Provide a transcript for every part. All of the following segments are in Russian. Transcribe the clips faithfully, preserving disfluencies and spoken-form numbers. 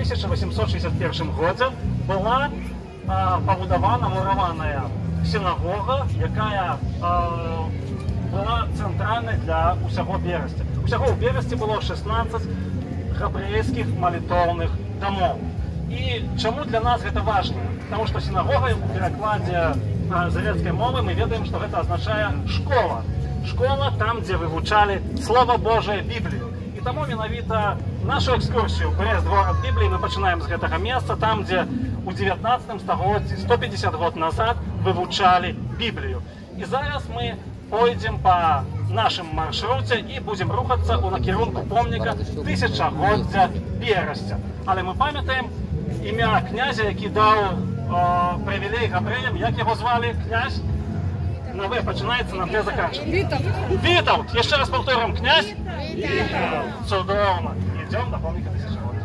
тисяча вісімсот шістдесят першим годзе була а, пабудавана мураваная синагога, яка а, була центральнай для усяго Берасці. Усяго ў Берасці было шестнадцать габрэйскіх малітоўных дамоў. І чаму для нас гэта важна? Таму што сінагога у перакладзе з грэцкай мовы мы ведаем, што гэта азначае школа. Школа там, дзе вывучалі Слова Божае, Біблію. І таму менавіта нашу экскурсію праз двор Бібліі мы пачынаем з гэтага месца, там, дзе у девятнадцатом стагоддзі сто пятьдесят год назад вывучалі Біблію. І зараз мы пойдзем па нашым маршруце і будзем рухацца ў накірунку помніка тысячагоддзя Берасця. Але мы памятаем імя князя, які даў э, прывілей габрэям, як яго звалі, князь? На В починається, на Т заканчивается. Витовт. Витовт. Еще раз повторим, князь. Витовт. Судома. Идем до помника тысячелетия.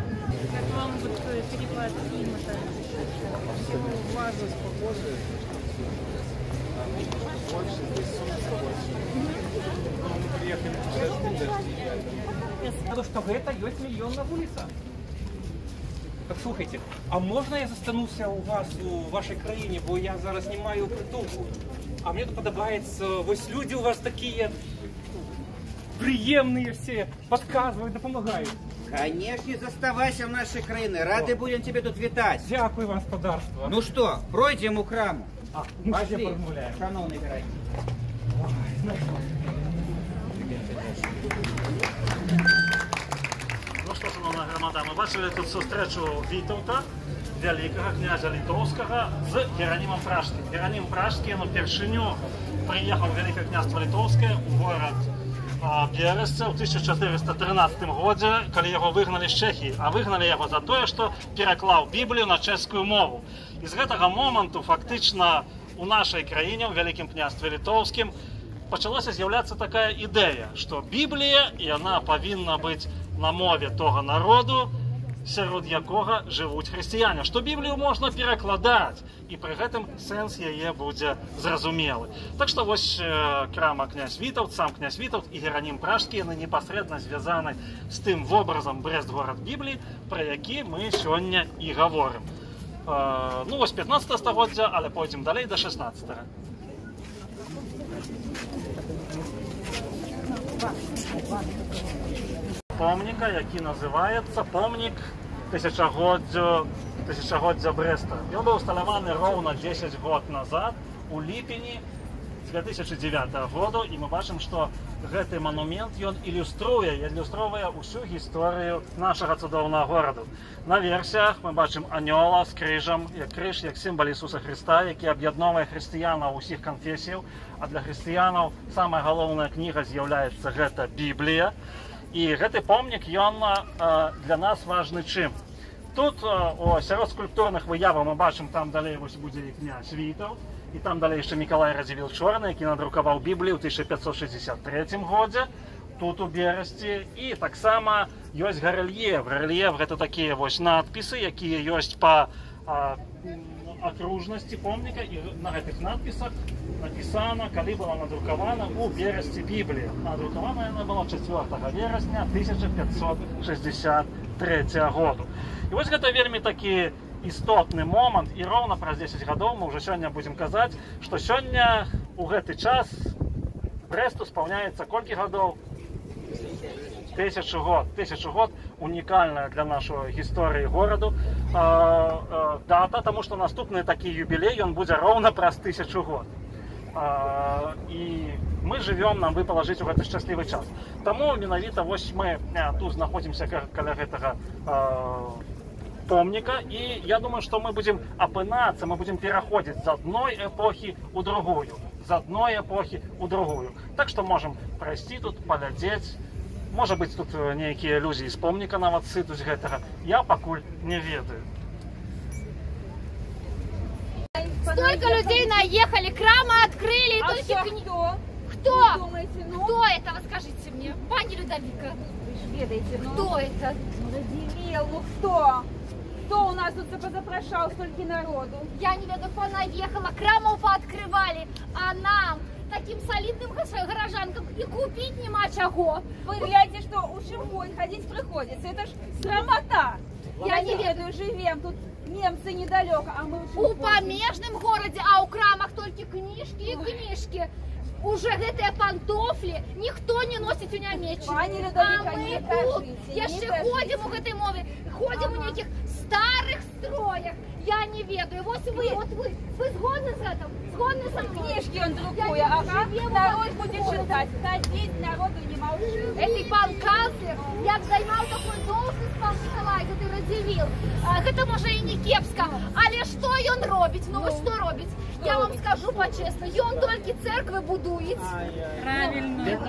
Как вам вот переклад фильма? Всего важность похожа. Больше здесь солнце больше. Мы приехали в шесть. Потому что вы это есть миллионная улица. Так, слухайте, а можна я застануся у вас, у вашій країні, бо я зараз не маю притулку. А мені тут подобається, ось люди у вас такі приємні всі, підказують, допомагають. Конечно, заставайся в нашій країні, раді будемо тебе тут вітати. Дякую вам, господарство. Ну що, пройдемо у храму. А, пошли, шановний герой. Што, шановна грамада, мы бачили тут сустрэчу Вітаўта, вялікага князя літоўскага, з Геранімам Пражскім. Геранім Пражскі на першыню прыехаў вялікае княства літоўскае ў горад Берасце ў тысяча чатырыста трынаццатым годзе, калі яго выгналі з Чэхіі, а выгналі яго за тое, што пераклаў Біблію на чэшскую мову. І з гэтага моманту фактычна у нашай краіне, у вялікім княстве літоўскім, пачалася з'яўляцца такая ідэя, што Біблія, яна павінна быць на мове того народу, сярод якога жывуць хрысціяне, што Біблію можна перакладаць, і пры гэтым сэнс яе будзе зразумелы. Так што вось крама князь Вітаўт, сам князь Вітаўт і Геранім Пражскі, яны непасрэдна звязаны з тым вобразам Брэст-горад Бібліі, пра які мы сёння і гаворым. Ну вось пятнаццатае стагоддзя, але пойдзем далей да шестнаццатага. Помніка, який називається помнік тисячагоддзю, тисячагоддзя Бреста. Він був усталяваний ровно десять год назад, у ліпені две тысячи девятого году, і ми бачимо, що гэты монумент, ён ілюструє, ілюструє усю історію нашого цудовного городу. На версіях ми бачимо аньола з крижем, як криж, як символ Ісуса Христа, який об'єдновує християнів усіх конфесій, а для християнів самая головна книга з'являється гэта Біблія. І гэты помнік, ён для нас важны чым? Тут о, сярод скульптурных выяваў мы бачым, там далей вось будзе і князь Вітаўт, і там далей яшчэ Мікалай Радзівіл Чорны, які надрукаваў Біблію ў тысяча пятьсот шестьдесят третьым годзе, тут у Берасці. І таксама ёсць гарэльеф. Гарэльеф гэта такія вось надпісы, якія ёсць па а, акружнасці помніка, і на гэтых надпісах написана, калі была надрукавана у Берасці Біблія. Надрукавана яна была чацвёртага верасня тысяча пятьсот шестьдесят третьего году. І вось гэта вельмі такі істотны момант, і роўна праз десять гадоў мы ўжо сёння будзем казаць, што сёння у гэты час Брэсту спаўняецца колькі гадоў? Тысячу год. Тысячу год уникальная для нашего истории городу э, э, дата, потому что наступный такие юбилей, он будет ровно про тысячу год. Э, и мы живем, нам выпало жить в этот счастливый час. Тому менавіта вось мы э, тут находимся каля гэтага э, помника, и я думаю, что мы будем опынаться, мы будем переходить с одной эпохи у другую, с одной эпохи у другую. Так что можем пройти тут, полядеть. Можа быць, тут нейкія ілюзіі з помніка нават сыдуць гэтага. Я пакуль не ведаю. Столько людей наехали, крамы открыли, и а только кни... Кто? Кто? Думаете, ну? Кто это? Вы скажите мне. Пани Людовика. Вы ведаете, ну? Кто это? Радзівіл, ну кто? Кто у нас тут запозапрошал столько народу? Я не веду, понаехала, крамов пооткрывали, а нам... таким солидным горожанкам и купить нема чего. Вы глядите, что уж и ходить приходится. Это ж срамота. Я не ведаю, живем тут немцы недалеко, а мы у помежном городе, а у крамах только книжки и книжки. Уже гэтые пантофли никто не носит у нямеччыны. А мы тут еще ходим у этой мовы, ходим ага. у неких старых строях. Я не ведаю. Вот вы, вот вы, вы згодны с этим? Згодны со мной? Книжки он друкует, а как народ будет читать? Ходить народу не молчу. Этой пан канцлер, як займал такую должность, пан Николай, где ты раздивил. Это может и не кепско. Але что он робить? Ну, вы что робить? Я вам скажу по-честно, он только церкви будует,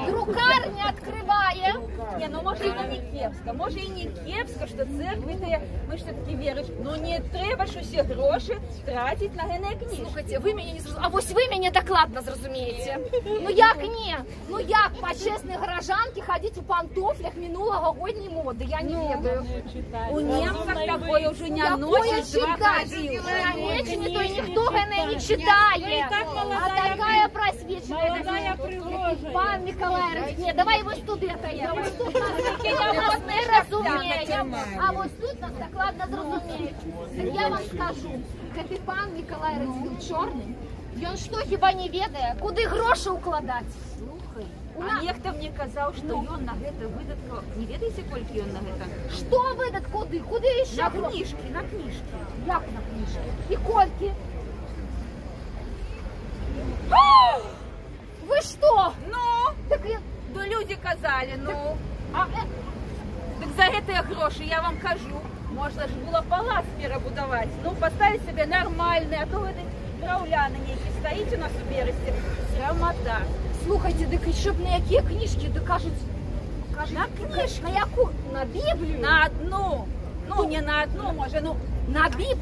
друкарни открывает. Не, ну может и не кепско, может и не кепско, что церкви-то, мы что таки веришь, но не треба ж усі гроши тратить на гене книжки. Слухайте, вы меня не зрозуміли, а вот вы меня докладно зрозумієте. Ну як не, ну як по-честной горожанке ходить у пантофлях минулогодней моды, я не ведаю. У немцев такое уже не носит два годила. Нечими, то и никто гене не читает. Читает, а такая просвеченная. Пан Николай, нет, давай его студента. Я вот тут нас не разумеем, а вот тут нас докладно зразумеет. Я вам скажу, как пан Николай Радзівіл чорний, он что, хиба не ведая, куды гроши укладать? Слухай, а некто мне казал, что он на это выдатку, не ведаете, сколько он на это? Что выдат, куды, куды еще? На книжки, на книжки. Как на книжки? И кольки. Вы что? Ну, так я... да люди казали, ну. Так, а, э... так за это гроши, я вам кажу, можно же было палац перебудовать. Ну, поставить себе нормальный, а то вы драуляны некие стоите у нас у бересте. Срамота. Слухайте, так еще б на какие книжки докажут? Кажут, на книжку? На яку? На Библию? На одну. Ну, ну не на одну, может, ну, на Библию.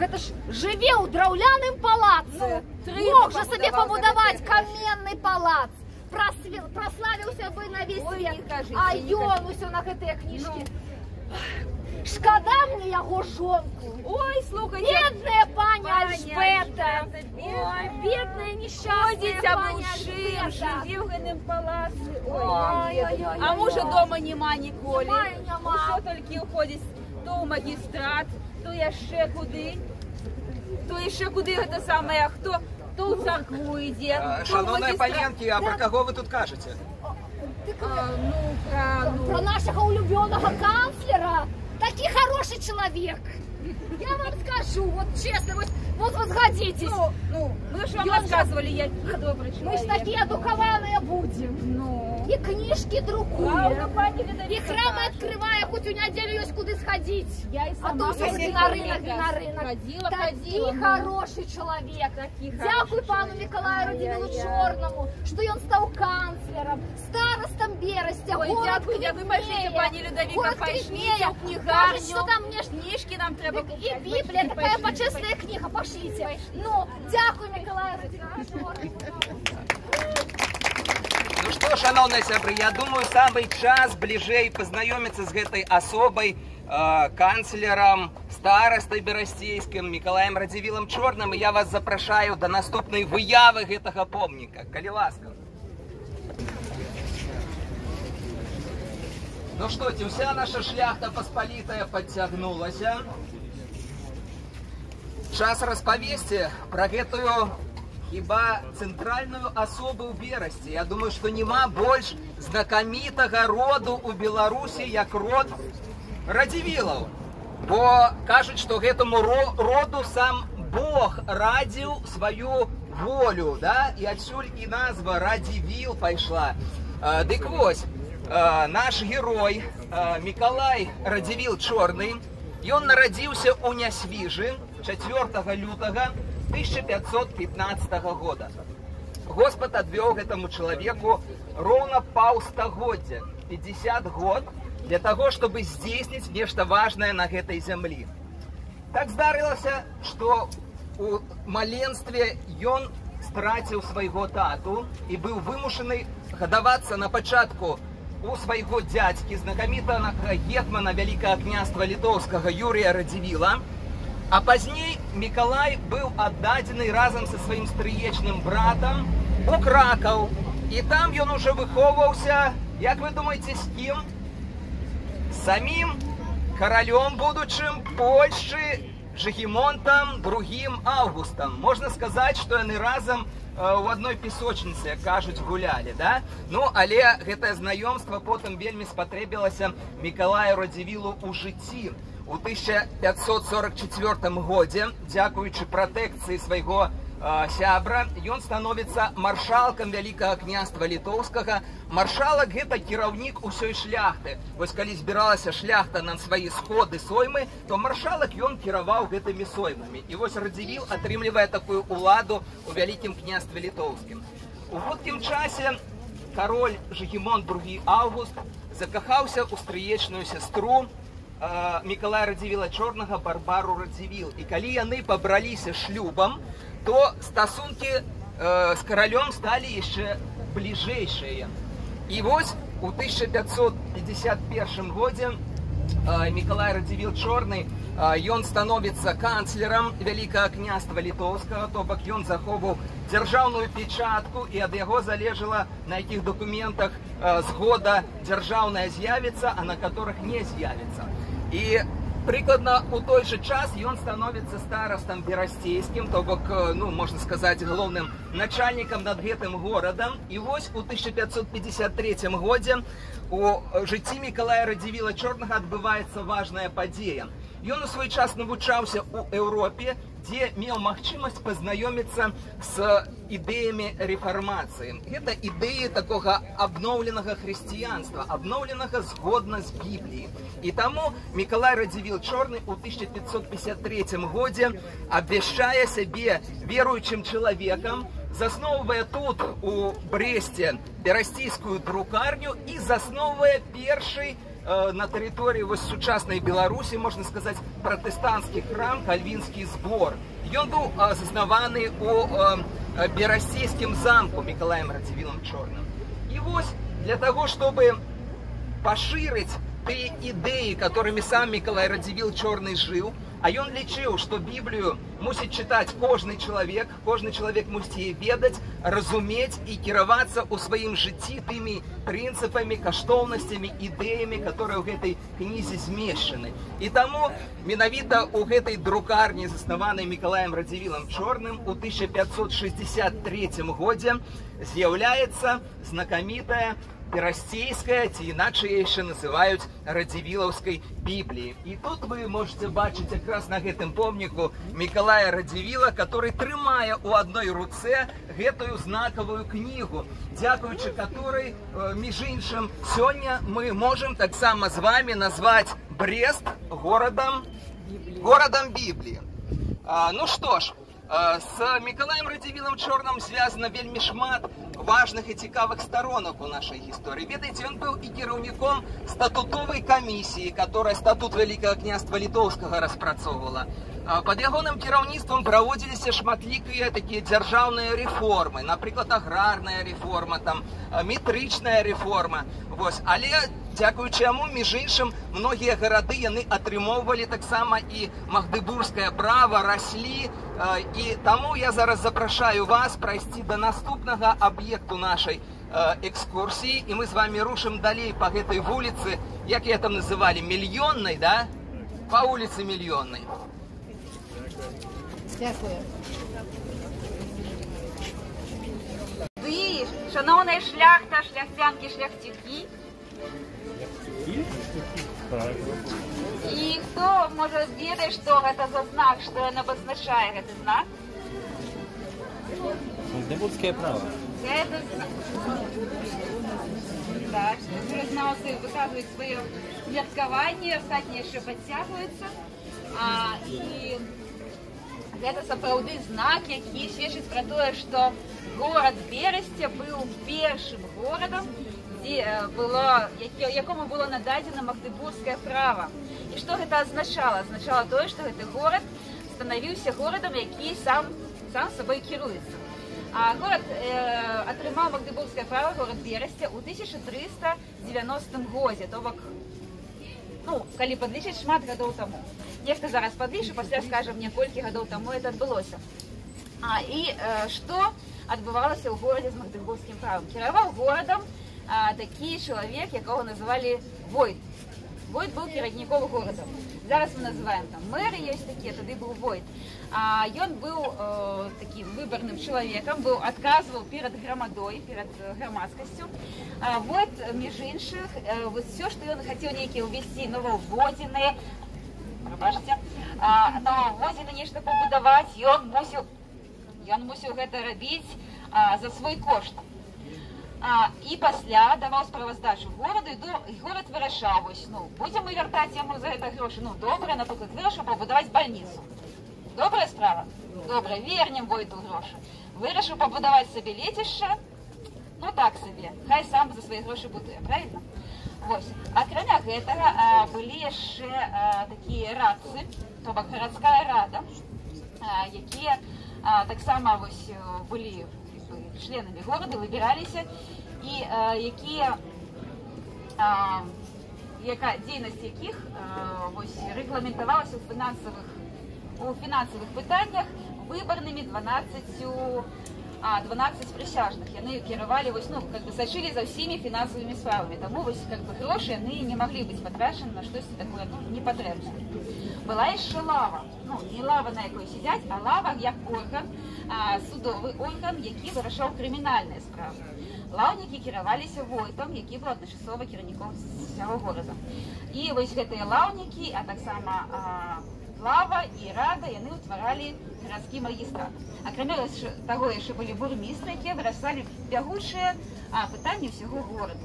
Это ж живе у драуляным палаце. Ну, мог же себе побудовать каменный палац. Просвел, прославился бы на весь ой, свет. Кажите, а ён усё на этой книжке. Ну. Шкода мне его жонку. Ой, слухай. Бедная паня Альжбета. Ой, бедная несчастная паня Альжбета. Живе в этом палаце. Ой, ой, ой, а мужа дома нема ніколи. Все только уходить то у магистрат. То еще куди, то еще куди это самое, а кто, то у церкву идет. Шановные паненки, а про кого вы тут кажете? Ну, про нашего улюбленного канцлера. Такий хороший человек. Я вам скажу, вот честно, вот, вот возгодитесь. Ну, ну, мы же вам рассказывали, я добрый человек. Мы же такие одукованные будем. Ну. И книжки друкуем. И храмы открывая, хоть у меня деле есть куда сходить. Я и сама а то все на рынок, на рынок. Ходила, такий ходила, хороший ну. человек. Такий дякую пану Николаю Радзівілу Чорному, что он стал канцлером, старостом Берестя. Ой, город дякую, вы можете, пани Людовіка, пойшнее, в книгарню. Что там мне книжки нам требуются. И Библия, такая почестная книга, пошлите. Ну, дякую, Николаю Радзівілу. Ну что, шановные сябры, я думаю, самый час ближе познакомиться с этой особой, э, канцлером, старостой берасцейским, Николаем Радзівілом Чорным. И я вас запрошаю до наступной выявы этого помника. Калі ласка. Ну что, вся наша шляхта посполитая подтягнулась. Час распавесці про гэтую хіба центральную асобу ў Берасці. Я думаю, что нема больш знакамітага роду у Беларусі, як род Радзівілаў. Бо кажуць, што гэтаму роду сам Бог радзіў сваю волю, да? І адсюль і назва Радзівіл пайшла. Дык вось, наш герой Мікалай Радзівіл Чорны, ён нарадзіўся ў Нясвіжы чацвёртага лютага тысяча пятьсот пятнадцатого года. Господь отвел этому человеку ровно паўстагоддзя, пятьдесят год, для того, чтобы здесь нечто важное на этой земле. Так здарилось, что у маленстве ён стратил своего тату и был вымушенный гадаваться на початку у своего дядьки, знакомитого гетмана Великого княства Литовского Юрия Радзівіла. А позднее Миколай был отдаденный разом со своим стриечным братом у Краков. И там он уже выховывался, как вы думаете, с кем? Самим королем будущим Польши Жегімонтом другим Августом. Можна сказати, що вони разом в одній пісочниці, як кажуть, гуляли, да? Ну, але це знайомство потім вельми спотребилося Миколаю Радзівіллу у житті. У тысяча пятьсот сорок четвёртом году, дякуючи протекции своего э, сябра, он становится маршалком Великого княства Литовского. Маршалок – это керовник усёй шляхты. Вот когда собиралась шляхта на свои сходы соймы, то маршалок он керовал этими соймами. И вот Радзівілл отримливает такую уладу у Великом княстве Литовском. У водким часе король Жегімонт другий Август закахался у стриечную сестру Миколая Радзівілла Чорного, Барбару Радзівілл. И коли они побрались шлюбом, то стосунки э, с королем стали еще ближайшие. И вот в тысяча пятьсот пятьдесят первом году э, Миколай Радзівілл Чорный, э, он становится канцлером Великого княства Литовского, то бок он заховывал державную печатку, и от его залежало, на каких документах э, сгода державная з'явится, а на которых не з'явится. И прикладно у той же час он становится старостом Берастейским, то бок, ну, можно сказать, главным начальником над этим городом. И вот в тысяча пятьсот пятьдесят третьем году у житті Миколая Радзівілла Чорного отбывается важная подея. Ён у свой час навучаўся у Европе, где имел махчимость познакомиться с идеями реформации. Это идеи такого обновленного христианства, обновленного сгодно с Библией. И тому Миколай Радзівілл Чорный в тысяча пятьсот пятьдесят третьем году, обещая себе верующим человеком, засновывая тут, у Бресте, Берастейскую друкарню и засновывая перший на территории вот сучасной Беларуси, можно сказать, протестантский храм Кальвинский сбор. Он был основан у Берастейском замку Миколаем Радзівіллом Чорным. И вот для того, чтобы поширить те идеи, которыми сам Миколай Радзівілл Чорный жил, а он лечил, что Библию мусит читать каждый человек, каждый человек мусит ее ведать, разуметь и кероваться у своим житті теми принципами, каштовностями, идеями, которые в этой книзе змещены. И тому, миновито у этой друкарни, заснованной Миколаем Радзівіллом Чорным, у тысяча пятьсот шестьдесят третьем году з'является знакомитая Берастейская, те иначе еще называют Радзівілловской Библией. И тут вы можете бачить как раз на этом помнику Миколая Радзівілла, который, тримая у одной руце эту знаковую книгу, дякуючи которой, між іншим, сегодня мы можем так само с вами назвать Брест городом, городом Библии. А, ну что ж, с Миколаем Радзівіллом Чорным связано вельми шмат важных и цікавых сторонок у нашей истории. Видите, он был и керовником статутовой комиссии, которая статут Великого княства Литовского распрацовывала. Под ягоным керовництвом проводились шматликие такие державные реформы, например, аграрная реформа, там, метричная реформа. Вот. Але, дякуючи ему, між іншим, многие города яны отримовывали так само и магдебургское право, росли. И тому я зараз запрошаю вас пройти до наступного объекта нашей экскурсии, и мы с вами рушим далее по этой улице, как ее там называли, Миллионной, да? По улице Миллионной. Дякую. Ви, шановна шляхта, шляхтянки, шляхтівки. І хто може ведати, що це за знак, що він обозначає цей знак? Магдебурзьке право. Це знак. Так, шляхтівці виказують своє святкування, остальні ще підтягуються. А, і... Это, сапраўды, знак, який свідчить про то, что город Берестя был первым городом, где было, якому было нададено магдебургское право. И что это означало? Означало то, что этот город становился городом, який сам, сам собой керуется. А город э, отримал магдебургское право, город Берестя, у тысяча триста девяностом году. То бок, ну, коли подлічить шмат годов тому. Нехто зараз подлічу, пасля скажа мне, колькі годов тому это отбылося. А, и э, что отбывалось у городе с магдебургским правом? Керовал городом э, такий чоловік, якого называли Войт. Войт був керівником міста. Зараз ми називаємо там мери, є такі, тоді був Войт. А він був э, таким виборним чоловіком, був відказував перед громадою, перед громадськістю. А Войт, між інших, вот все, що він хотів некі увести нововводини, пробачте, а нововводини нешта побудувати, він мусив Ён мусіў гэта рабіць а, за свой кошт. А, і пасля даваў справаздачу городу, і горад вырашаў, ну, будзем мы вяртаць яму за гэта грошы. Ну, добра, напрыклад, вырашыў пабудаваць бальніцу. Добрая справа? Добра, вернем Войту грошы. Вырашыў пабудаваць сабе лецішча, ну так сабе, хай сам за свае грошы будуе, правильно? Вось. Акрамя гэтага а, былі яшчэ такія рацы, то бок гарадская рада, а, якія А, так само ось, були членами города, вибиралися, і а, які, а, яка діяльність яких а, регламентувалася у фінансових, у фінансових питаннях виборними дванадцятьма дванадцять присяжних. Вони керували, ось, ну, как бы, сочили за всіми фінансовими справами. Тому ось, как бы, гроші вони не могли бути потрачені на щось таке, ну, непотребне. Була іще лава. Ну, не лава, на якій сидять, а лава як орган, а, судовий орган, який вирішав кримінальні справи. Лавники керувалися Войтом, який був одночасово керівником всього міста. І ось ці лавники, а так само а, лава і рада, вони утворили городський магістрат. А крім того, ще були бурмістри, які вирішали бягучі питання всього городу.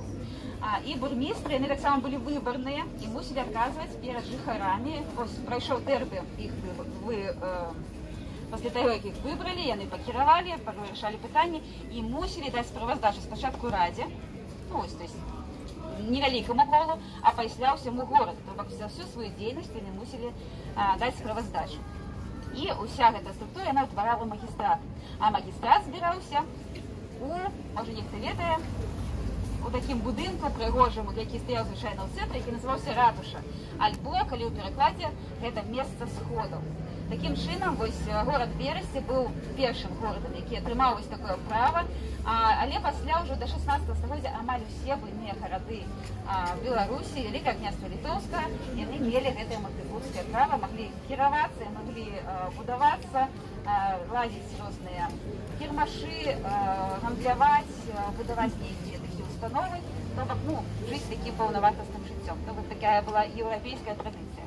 А, и бурмистры, они так само были выборные, и мусили отказывать перед жихарами. Прошел термин их выбор. Вы, э, после того, как их выбрали, они покировали, решали питание, и мусили дать справоздачу спочатку раде, ну, то есть невеликому колу, а пасля всему городу. Тобто за всю свою деятельность они мусили а, дать справоздачу. И вся эта структура, она утворяла магистрат. А магистрат збирался у, может, ніхто ведає, у таким будинку пригожому, який стояв, звичайно, у центрі, який називався ратуша. Альбо, коли у перекладі, це місце сходу. Таким чином, ось, город Вересі був першим городом, який отримав ось таке право. Але після вже до шістнадцятого століття амаль усі буйні городи Білорусі, Великого князства Литовського, вони мали це магдебурзьке право, могли керуватися, могли будуватися, ладити різні кермаші, рамблявати, будувати якісь установи, тобто, ну, жити таким повновартісним життям. Тобто, така була європейська традиція.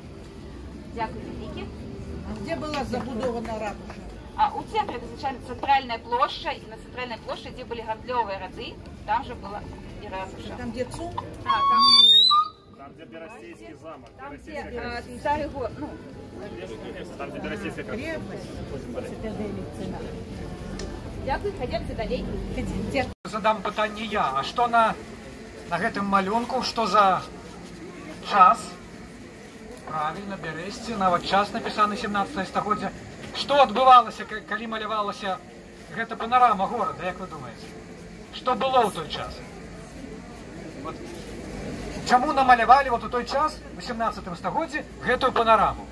Дякую, великі. Де була забудована ратуша? А, у центрі, звичайно, центральна площа, і на центральній площі, де були гандльові ради, там же була і ратуша. Там, де ЦУМ? А, там... Там, де Берестейський замок. Там, де Старий город, ну... Там, де Берестейська крепость. Дякую, ходімте далі. Задам пытанне я, а что на, на гэтым малюнку, что за час, правильно, Бересці, нават час напісаны сямнаццатае стагоддзе, что адбывалася, калі малявалася гэта панарама города, як вы думаеце? Что было ў той час? Вот. Чаму намалявалі вот у той час, у сямнаццатым стагоддзе, гэтую панараму?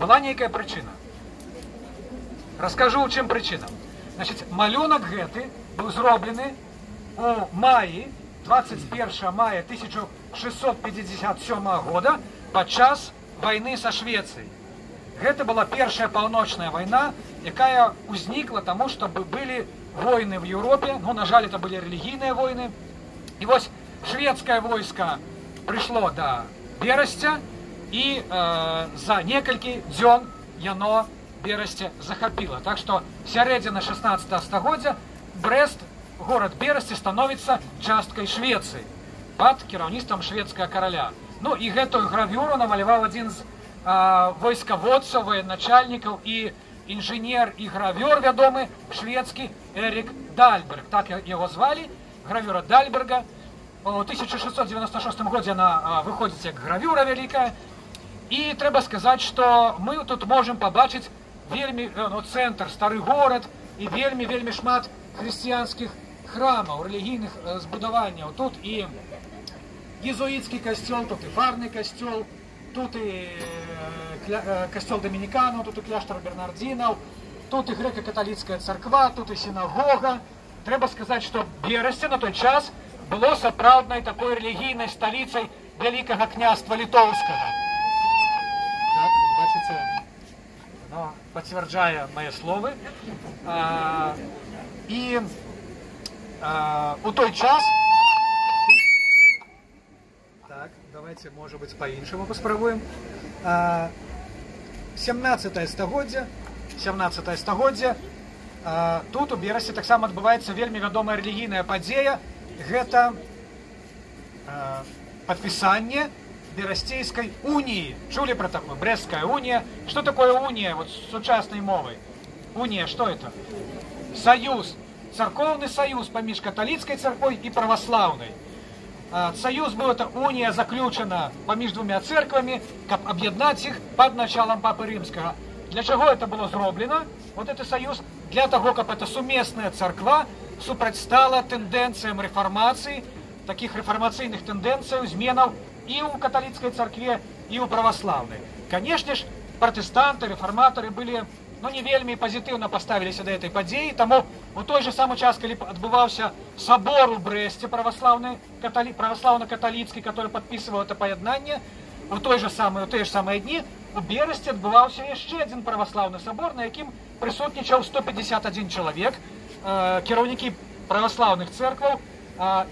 Была нейкая прычына. Раскажу, у чым прычына. Значит, малюнак гэты быў зроблены у маі, дваццаць першага мая тысяча шэсцьсот пятьдзесят сёмага года, падчас вайны са Швецыяй. Гэта была першая паўночная вайна, якая ўзнікла таму, што былі войны ў Еўропе, ну, на жаль, это былі рэлігійныя войны. І вось шведскае войска прыйшло да Берасця, і э, за некалькі дзён яно Берасце захапіла. Так што сярэдзіна шэсцнаццатага стагоддзя Брест, город Берасці, становится часткой Швеции под кіраўніцтвам шведского короля. Ну и эту гравюру намалевал один из э, войсководцев, военачальников и инженер и гравер, ведомый шведский Эрик Дальберг. Так его звали, гравюра Дальберга. В тысяча шестьсот девяносто шестом году она э, выходит как гравюра великая. И треба сказать, что мы тут можем побачить вельми, э, ну, центр, старый город и вельми, вельми шмат хрысціянскіх храмаў, рэлігійных збудаванняў. Тут і езуіцкі касцёл, тут і фарны касцёл, тут і касцёл Дамініканаў, тут і кляштар Бернардзінаў, тут і грэка-каталіцкая царква, тут і сінагога. Трэба сказаць, што Берасце на той час было сапраўднай такой рэлігійнай сталіцай Великого князства Литовського. Так, бачите, воно підтверджує мої слова. А, і а, у той час... Так, давайте, може бути, по-іншому поспробуємо. сімнадцяте стагоддзе, сімнадцяте стагоддзе, а, тут у Берасі так само відбувається вельми відома релігійна подія. Гэта а, подписание Берастейской унии. Чули про такое? Брестская уния. Что такое уния вот с сучасной мовой? Уния, что это? Союз. Церковный союз поміж католицкой церквой и православной. А, союз был, это уния заключена поміж двумя церквами, как объединять их под началом Папы Римского. Для чего это было зроблено? Вот это союз для того, как это суместная церква супротивстала тенденциям реформации, таких реформационных тенденций, изменов и у католической церкви, и у православной. Конечно же, протестанты, реформаторы были, ну, не вельми позитивно поставились до этой подеи, тому у той же самой час, когда отбывался собор у Бресте православно-католицкий, который подписывал это поединение, у той же самой, у той же самой дни у Бересте отбывался еще один православный собор, на яким присутничал сто пятьдесят один человек, кіраўнікі православных церкваў,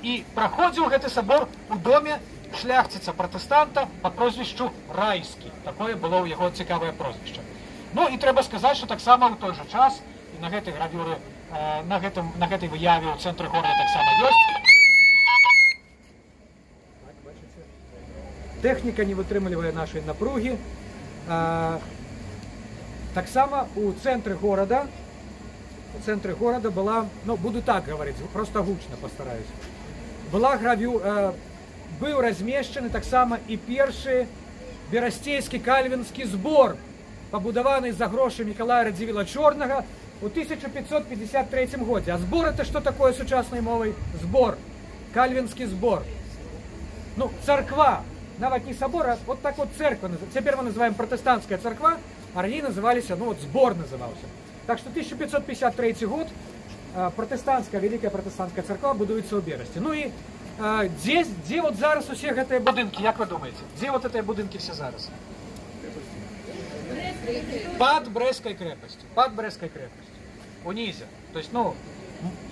і праходзіў гэты сабор у доме шляхціца пратэстанта по прозвішчу Райскі. Такое было ў яго цікавае прозвішча. Ну і трэба сказаць, што таксама ў той жа час і на гэтай гравюры, на гэтым, на гэтай выяве ў цэнтры горада таксама ёсць. Тэхніка не вытрымлівае нашай напругі. Таксама у цэнтры горада в центре города была, ну, буду так говорить, просто гучно постараюсь, была гравю, э, был размещен так само и первый Берастейский кальвинский сбор, побудованный за гроши Миколая Радзівіла Чорного в тысяча пятьсот пятьдесят третьем году. А сбор это что такое сучасной мовой? Сбор, кальвинский сбор. Ну, церква, навод не собор, а вот так вот церковь, теперь мы называем протестантская церква, а они назывались, ну вот сбор назывался. Так что тысяча пятьсот пятьдесят третий год, протестантская, великая протестантская церковь будуется у Берасти. Ну и где, где вот зараз у всех этой будинки, как вы думаете? Где вот этой будинки все зараз? Под Брестской крепостью. Под Брестской крепостью. Унизе. То есть, ну,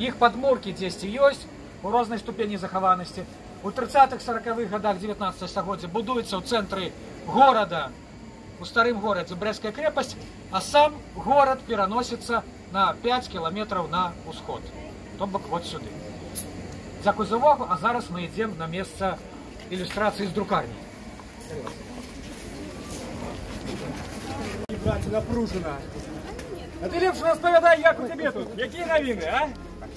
их подмурки здесь и есть, у разной ступени захованности. У тридцатых-сороковых годах девятнадцатого стагоддзя будуется в центре города, у старым городе Брестская крепость, а сам город переносится на пять километров на усход. То бок вот сюда. Дякую за увагу, а зараз мы идем на место иллюстрации из друкарни. Братья, напружено. А ты лепше розповідай, як у тебе тут. Какие новины, а?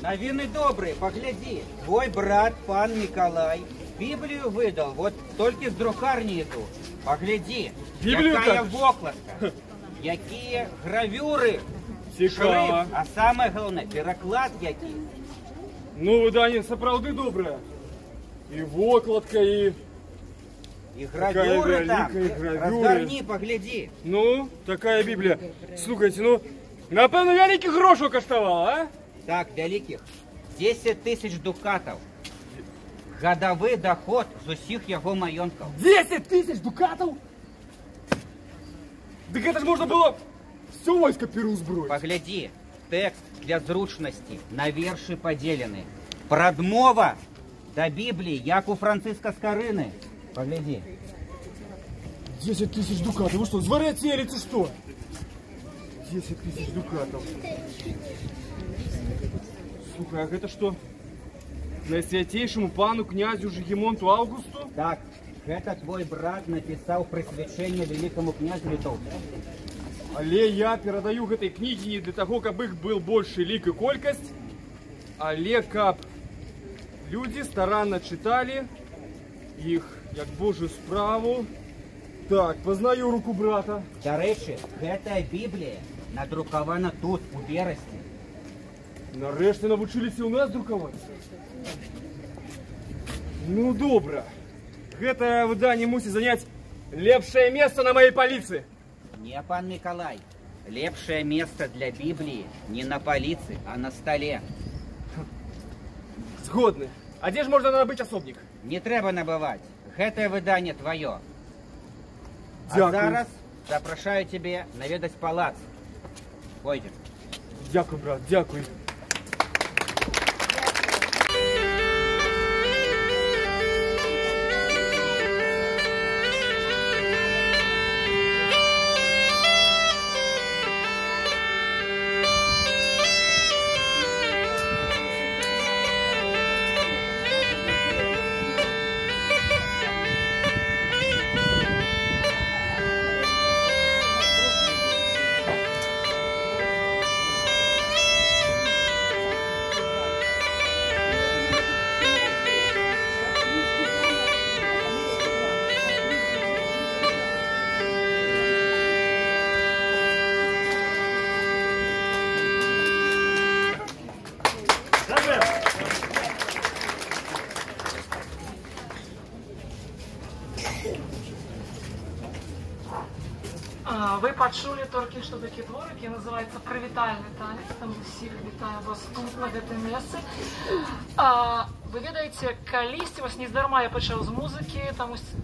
Новины добрые, погляди. Твой брат, пан Николай, Библию выдал, вот только из друкарни иду. Погляди, Библию какая вокласка, какие гравюры, шрифт, а самое главное, переклад який. Ну, выдание соправды доброе, и вокладка, и... И гравюры там, разгорни, погляди. Ну, такая Библия. Слушайте, ну, напевно, великих грошей коштовала, а? Так, великих. десять тысяч дукатов. Годовий доход з усіх його маєнків. десять тисяч дукатів? Так это ж можна було все войско перу зброїть. Погляди, текст для зручності на вірші поділений. Продмова до Біблії, як у Франциска Скорини. Погляди. десять тысяч дукатів, ви що, зварять єлі, чи що? десять тысяч дукатів. Слухай, а це що? Найсвятейшему пану князю Жегемонту Августу? Так, это твой брат написал просвещение великому князю Литовскому. Але я передаю этой книги не для того, как их был больше лик и колькость, але как люди старанно читали их, как Божью справу. Так, познаю руку брата. До речи, эта Библия надрукована тут, у Берасти. Нарешті навчилися у нас друкувати. Ну, добро. Это выдание мусит занять лепшее место на моей полиции. Не, пан Николай. Лепшее место для Библии не на полиции, а на столе. Сгодны. А где же можно набыть особник? Не треба набывать. гэтае выданне твоё. Дякую. А зараз запрошаю тебе наведать палац. Пойдем. Дякую, брат, дякую. Ви почули тільки що такий твор, який називається «Привітальний танець». Тому всіх вітаю вас тут, на цьому місці. Ви відаєте, Калістів, ось не здарма я почав з музики,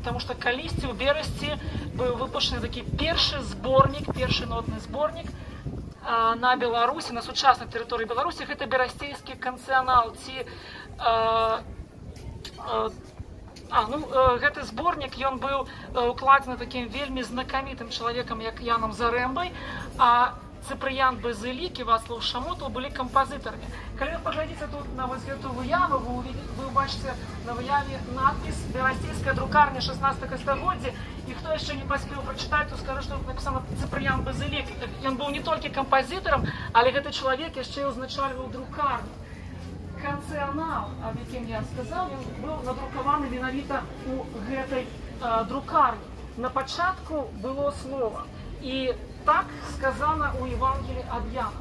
тому що Калістів у березні був випущений такий перший зборник, перший нотний зборник на Білорусі, на сучасній території Білорусі. Це берестейський канціонал, ці... А, ну, гэты зборнік, ён быў укладзены такім вельмі знакамітым чалавекам, як Янам Зарэмбай, а Цыпрыян Базылік і Вацлаў Шамотаў былі кампазітарамі. Калі вы паглядзіце тут на вось гэтую выяву, вы ўбачыце на выяве надпіс «Берасцейская друкарня шаснаццатага стагоддзя». І хто яшчэ не паспеў прачытаць, то скажу, што напісана Цыпрыян Базылік. Ён быў не толькі кампазітарам, але гэты чалавек яшчэ і ўзначальваў друкарню. Канціонал, об якім я сказав, він був надрукований вінавіта у гэтай друкарні. На початку було слово, і так сказано у Євангелії ад Яна.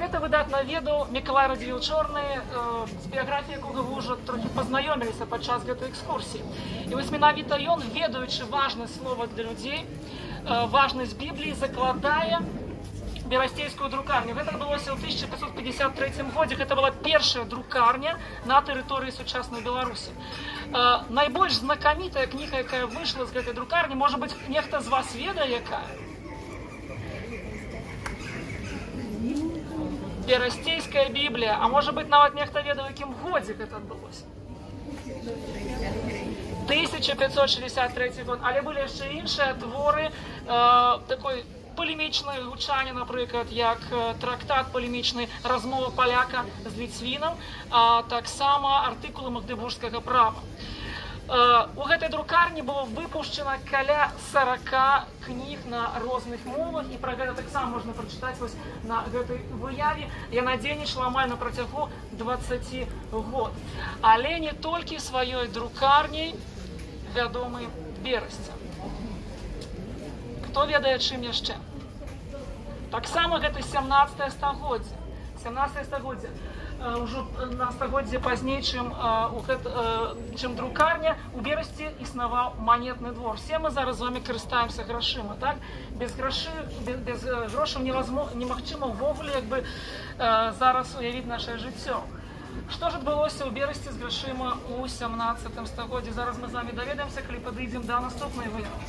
Гэта выдатна ведаў Мікалай Радзівіл Чорны, з біяграфіі якога вы ўжо трохі пазнаёміліся падчас гэтай экскурсіі. І вось менавіта ён, ведаючы важнае слова для людзей, важнасць Бібліі, закладае Берасцейскую друкарню. Гэта адбылося ў тысяча пяцьсот пятьдзесят трэцім годзе. Гэта была першая друкарня на тэрыторыі сучаснай Беларусі. Найбольш знакамітая кніга, якая выйшла з гэтай друкарні, можа быць, нехта з вас ведае, якая? Берасцейская Біблія. А можа быць, нават нехта ведае, якім годзе гэта адбылося. тысяча пяцьсот шэсцьдзесят трэці год. Але былі яшчэ іншыя творы такой полемічне гучання, наприклад, як трактат полемічний «Розмова поляка з літвіном», а так само артикули Магдебурзького права. У гэтай друкарні було випущено каля сарака кніг на розных мовах, і про гэта таксама можна прачытаць вось на гэтай выяве. Яна дзейнічала амаль на працягу дваццаці год. Але не толькі сваёй друкарняй вядомы Берасця. Хто ведае, чым яшчэ? Таксама гэта сямнаццатае стагоддзе. сямнаццатае стагоддзе. Ужо на стагоддзе пазней, чым друкарня, у Берасці існаваў манетны двор. Все мы зараз з вамі карыстаемся грашыма. Без грошаў немагчыма ўвогуле зараз уявіць наше жыццё. Што ж адбылося ў Берасці з грашыма ў сямнаццатым стагоддзе? Зараз мы з вамі даведаемся, калі падыдзем да наступнай выявы.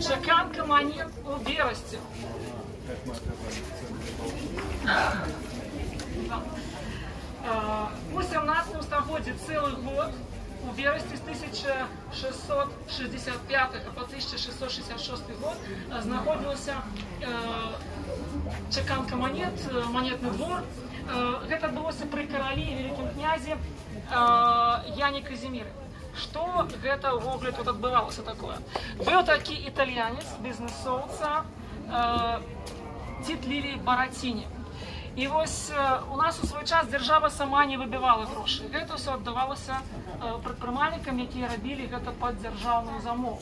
Чеканка монет у Берасці. У сямнаццатым стагоддзе цэлы год у Берасці з тысяча шэсцьсот шэсцьдзесят пятага по тысяча шэсцьсот шэсцьдзесят шосты год знаходзілася чеканка монет, манетны двор. Гэта адбылося пры каралі і вялікім князе Яне Казіміры. Што гэта ўвогуле тут адбывалася такое? Быў такі італьянец, бізнэсоўца Тит Лілій Бараціні. І вось у нас у свой час дзяржава сама не выбівала грошы. Гэта ўсё аддавалася прадпрымальнікам, якія рабілі гэта пад дзяржаўную замову.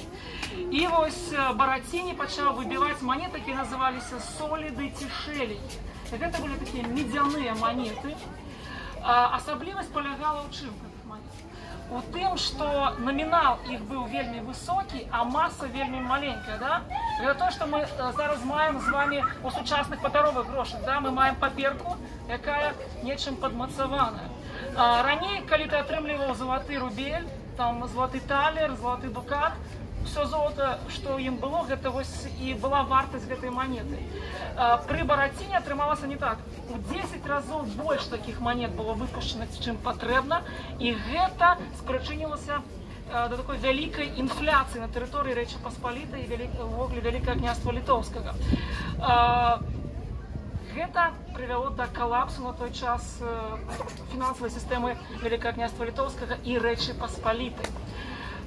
І вось Бараціні пачаў выбіваць манеты, якія называліся соліды ці шэлікі. Гэта былі такія медзяныя манеты. Асаблівасць палягала ў чым? у тым, што номінал іх быў вельмі высокі, а маса вельмі маленькая, да? Гэта то, што мы зараз маем з вами у сучасных папяровых грошах, да? Мы маем паперку, якая нечым падмацаваная. Раней, калі ты атрымліваў залаты рубель, там золоты талер, золоты дукат, все золото, что им было, гэта вось и была вартость этой монеты. При Боротине отрымалось не так. У десять разов больше таких монет было выпущено, чем потребно, и это спричинилося до такой великой инфляции на территории Речи Посполитой и Великого княства Литовского. Это привело до коллапсу на тот час финансовой системы Великого княства Литовского и Речи Посполитой.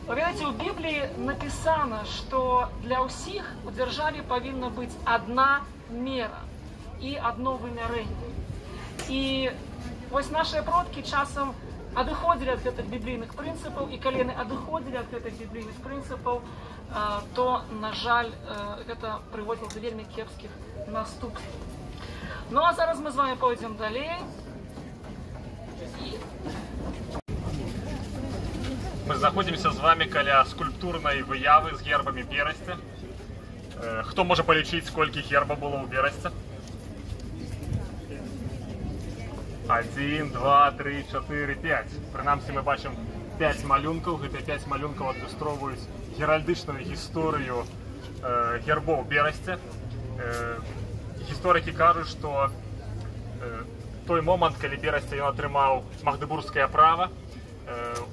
Вы видите, в Библии написано, что для усіх у державе повинна быть одна мера и одно вымярение. И вот наши продки часом отходили от этих библейных принципов, и колены отходили от этих библейных принципов, то, на жаль, это приводило до вельми кепских наступствий. Ну а зараз мы с вами пойдем далее. Мы знаходзімся з вами каля скульптурнай выявы з гербамі Берасця. Хто можа палічыць, сколькі герба было ў Берасця? Адзін, два, тры, чатыры, пяць. Прынамсі мы бачым пяць малюнкаў. Гэтыя пяць малюнкаў адлюстроўваюць геральдычную гісторыю гербоў Берасця. Гісторыкі кажуць, што той момант, калі Берасця ён атрымаў магдыбургскае права,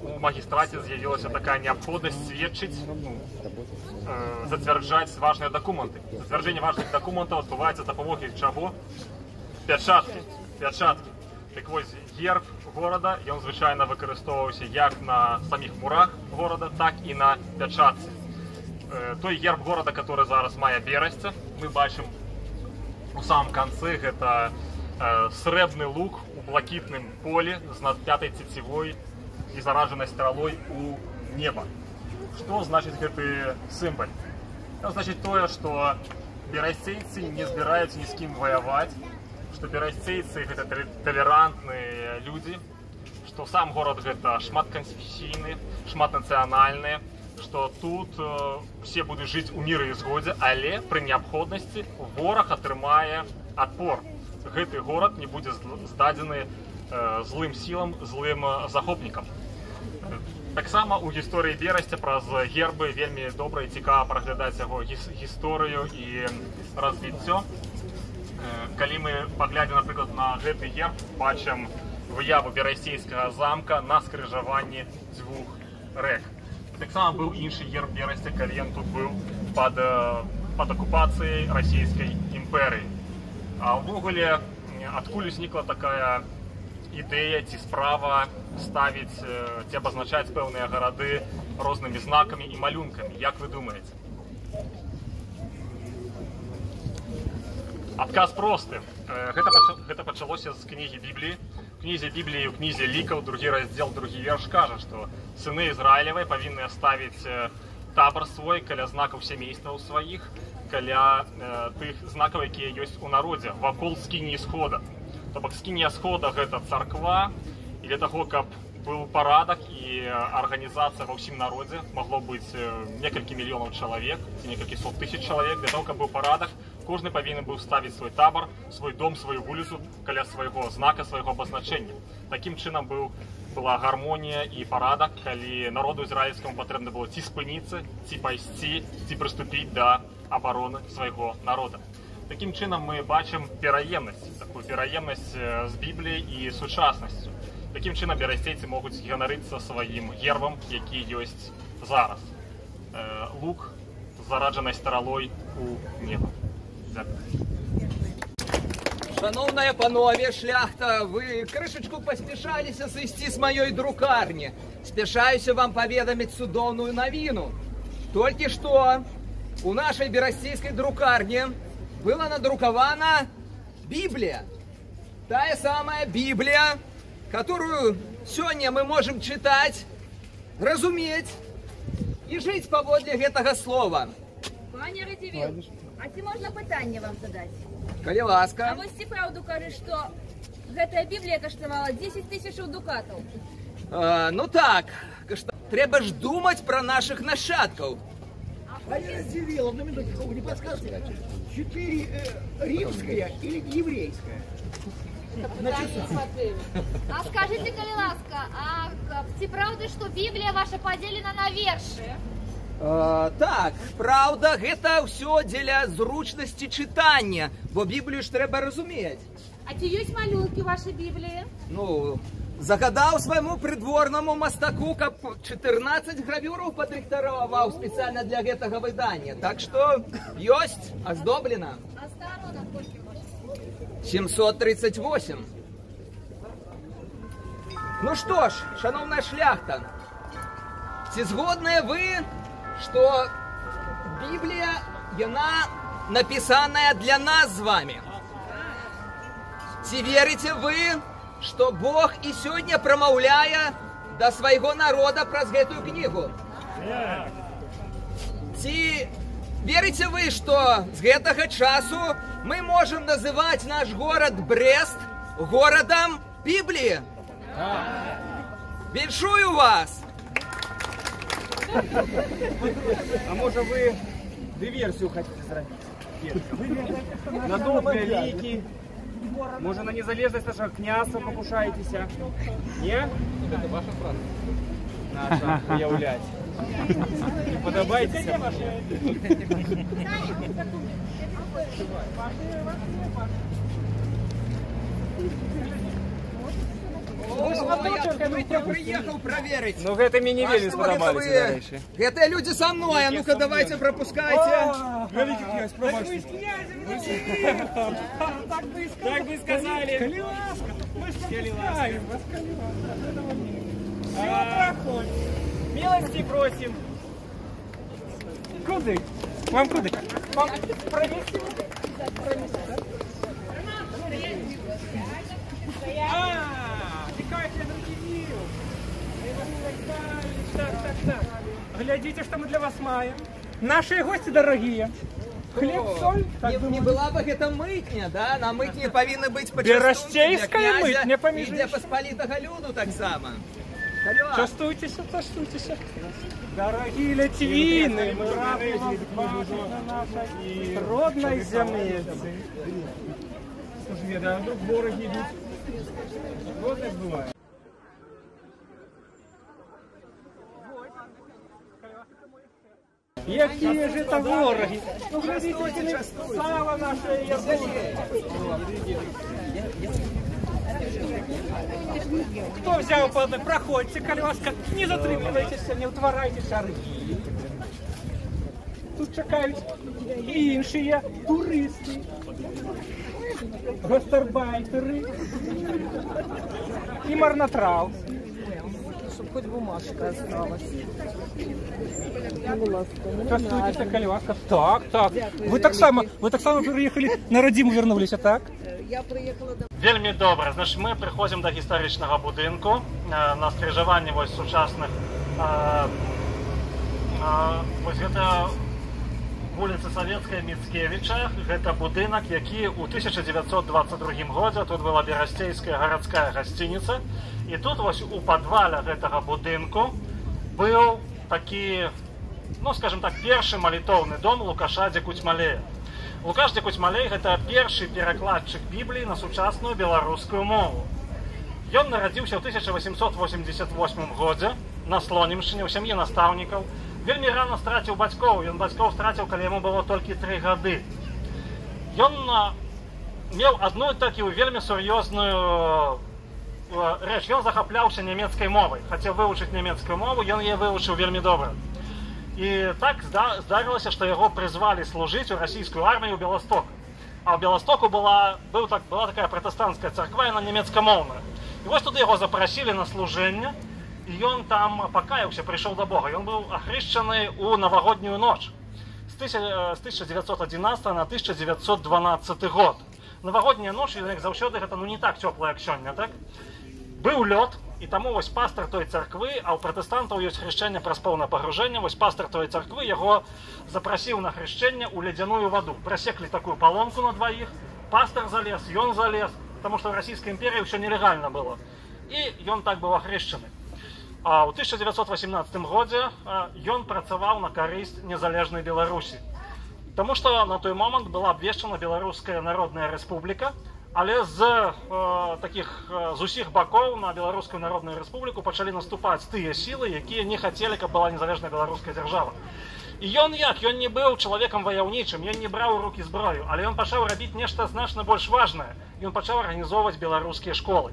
у магістраце з'явілася такая неабходнасць сведчыць, зацвярджаць важныя дакументы. Зацвярджэнне важных дакументаў адбываецца з дапамогай чаго? Пячаткі. Пячаткі. Так вось, герб горада, ён звычайна выкарыстоўваўся як на саміх мурах горада, так і на пячатцы. Той герб горада, который зараз мае Берасця, мы бачым у самом канцы, гэта срэбны лук у блакітным полі з надпятай цецівой и зараженной стрелой у неба. Что значит этот символ? Это значит то, что берасцейцы не собираются ни с кем воевать, что берасцейцы это толерантные люди, что сам город это шматконфессийный, шматнациональный, что тут все будут жить у мира и згоде, але при необходимости ворог отрымая отпор. Этот город не будет сдадены злым силам, злым захопникам. Таксама у гісторыі Берасця праз гербы вельмі добра і цікава праглядаць яго гісторыю і развіццё. Калі мы паглядзім, напрыклад, на гэты герб, бачым выяву берасцейскага замка на скрыжаванні дзвюх рэк. Таксама быў іншы герб Берасця, калі ён тут быў пад, пад акупацыяй расійскай імперыі. А ўвогуле, адкуль узнікла такая ідэя ці справа ставіць ці абазначаць пэўныя гарады рознымі знакамі і малюнкамі? Як вы думаеце? Адказ просты. Гэта, гэта пачалося з кнігі Бібліі. У кнізе Бібліі, у кнізе Лікаў, другі раздзел, другі верш кажа, што сыны Ізраілевай павінны ставіць табар свой каля знакаў сямействаў сваіх, каля тых знакаў, якія ёсць у народзе, вакол скіні схода. То бок скінія схода гэта царква, і для таго, каб быў парадак і арганізацыя ва ўсім народзе, магло быць некалькі мільёнаў чалавек, ці некалькі сот тысяч чалавек, для таго, каб быў парадак, кожны павінен быў ставіць свой табар, свой дом, сваю вуліцу каля свайго знака, свайго абазначэння. Такім чынам быў, была гармонія і парадак, калі народу ізраільскаму патрэбна было ці спыніцца, ці пайсці, ці прыступіць да абароны свайго народа. Таким чином мы бачим пераемность, такую пераемность с Библией и сучаснасцю. Таким чином берасцейцы могут ганарыцца своим гербом, який есть зараз. Лук с зараженной стрелой у неба. Шановная панове, шляхта, вы крышечку поспешались сысці с моей друкарни. Спешаюся вам поведомить судовную новину. Только что у нашей берасцейской друкарни была надрукована Библия, та самая Библия, которую сегодня мы можем читать, разуметь и жить по воде этого слова. Пане Радзівіл, а ти можно питание вам задать? Коли ласка. А вы правду кажете, что эта Библия коштовала десять тысяч дукатов. Е, ну так, треба ж думати про наших нащадков. Марина Зевилова, одну минутку, не подскажете, четыре э, римская или еврейская? На часах. А скажите, Калиласка, а це правда, что Библия ваша поделена на верши? А, так, правда, это все для зручности читання, бо Библию ж треба розуміти. А ті є малюнки вашої Біблії? Ну, загадав своєму придворному мастаку, як чотирнадцять гравюрів подректорував спеціально для цього видання. Так що, єсть, оздоблено. А сторона скільки ваша? сімсот тридцять вісім. Ну що ж, шановна шляхта, чи згодні ви, що Біблія, вона написана для нас з вами? Чи верите вы, что Бог и сегодня промовляя до своего народа про эту книгу? Чи верите вы, что с этого часу мы можем называть наш город Брест городом Библии? Большую вас! А может вы диверсию хотите сделать? На добрые лики. Може, на незалежність нашого князя покушаєтеся? Ні? Це ваша фраза. Наша, уявлять. Подобаєтеся? Кто приехал проверить? Ну, это мне не верили, сподобались. Это люди со мной, а ну-ка давайте пропускайте. Великий князь, пробачьте. Так бы и сказали. Калиласка, мы же пропускаем вас, Калиласка. Милости просим. Куды? Вам куды? Вам промести? Промести, да? Ааа! Так, так, так. Глядите, что мы для вас маем. Наши гости дорогие. Хлеб, соль. Так не, не была бы это мытня, да? На мытне повинны быть почастунки для князя мытня, и для посполитого люду так само. Частуйтесь, частуйтесь. Дорогие литвины, мы рады вас бачить на нашей родной земле. Слушай, да, вдруг воры едут. Вот так бывает. Какие же это вороги! Ну, глядите, сало наше язык! Кто взял по одной? Проходите, Калиласка, не затримывайтесь, не утворайте шары. Тут чекают и иншие туристы, гастарбайтеры и марнотрал. Чтобы хоть бумажка осталась. Здравствуйте, Калиласка. Так, так. Вы так само, вы так само приехали на родину, вернулись, а так? Я приехала до... Вельми добре. Значить, ми приходимо до історичного будинку на скрижуванні ось сучасних. Ось це вулиця Совєтська Міцкевича. Це будинок, який у тисяча дев'ятсот двадцять другому році, тут була Берестейська городська гостиниця. І тут ось у підвалі цього будинку був такий, ну, скажем так, перший молитовний дом Лукаша Дякутьмалея. Лукаш Дякутьмалей – це перший перекладчик Біблії на сучасну білоруську мову. Він народився у тисяча вісімсот вісімдесят восьмому році на Слонімщині у сім'ї наставників. Вельми рано стратив батьков, он батьков стратил, когда ему было только три года. И он имел одну такую вельми серьезную речь. Он захоплялся немецкой мовой, хотел выучить немецкую мову, и он ее выучил вельми добро. И так здарилось, что его призвали служить в российскую армию в Белосток. А в Белостоку была, был так, была такая протестантская церковь, она немецкомовная. И вот туда его запросили на служение. И он там покаялся, пришел до Бога. И он был охрещенный у новогоднюю ночь с тысяча девятьсот одиннадцатого на тысяча девятьсот двенадцатый год. Новогодняя ночь, як завжди, это ну, не так теплая, как сегодня, так? Был лед, и тому вот пастор той церкви, а у протестантов есть хрещение про полное погружение, вот пастор той церкви его запросил на хрещение у ледяную воду. Просекли такую поломку на двоих, пастор залез, и он залез, потому что в Российской империи все нелегально было. И он так был охрещенный. У тысяча девятьсот восемнадцатым годзе ён працаваў на карысць незалежнай Беларусі. Тому што на той момант была абвешчана Беларуская Народная Рэспубліка, але з э, таких з усіх бакоў на Беларускую Народную Рэспубліку пачалі наступаць тыя сілы, якія не хацелі, каб была незалежная беларуская дзяржава. І ён як, ён не быў чалавекам ваяўнічым, ён не браў у рукі зброю, але ён пачаў рабіць нешта значна больш важнае. Ён пачаў арганізоўваць беларускія школы.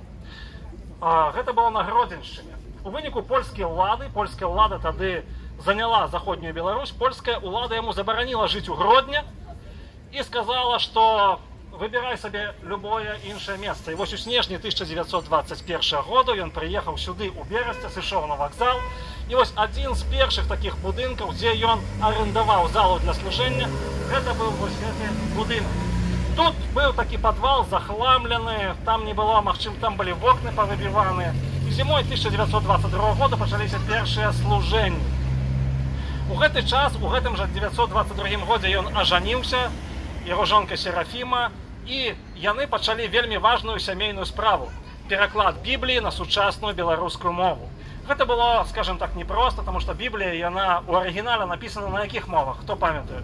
А, гэта было на Гродзеншчыне. У выніку польскія ўлады, польская ўлада тады заняла заходнюю Беларусь, польская ўлада яму забараніла жыць у Гродні і сказала, што выбирай сабе любое іншае месца. І вось у снежні тысяча девятьсот двадцать первого года ён прыехаў сюды ў Берасце, сышоў на вакзал. І вось адзін з першых такіх будынкаў, дзе ён арендаваў залу для служэння, гэта быў вось гэты будынак. Тут быў такі падвал захламлены, там не было магчым, там былі вокны павыбіваны. І зімой тысяча девятьсот двадцать второго года пачаліся першыя служэнні. У гэты час, у гэтым жа девятьсот двадцать другом годзе ён ажаніўся, яго жонка Серафіма, і яны пачалі вельмі важную сямейную справу – пераклад Бібліі на сучасную беларускую мову. Гэта было, скажем так, непросто, потому что Біблія, яна у арыгінале напісана на якіх мовах, хто памятае?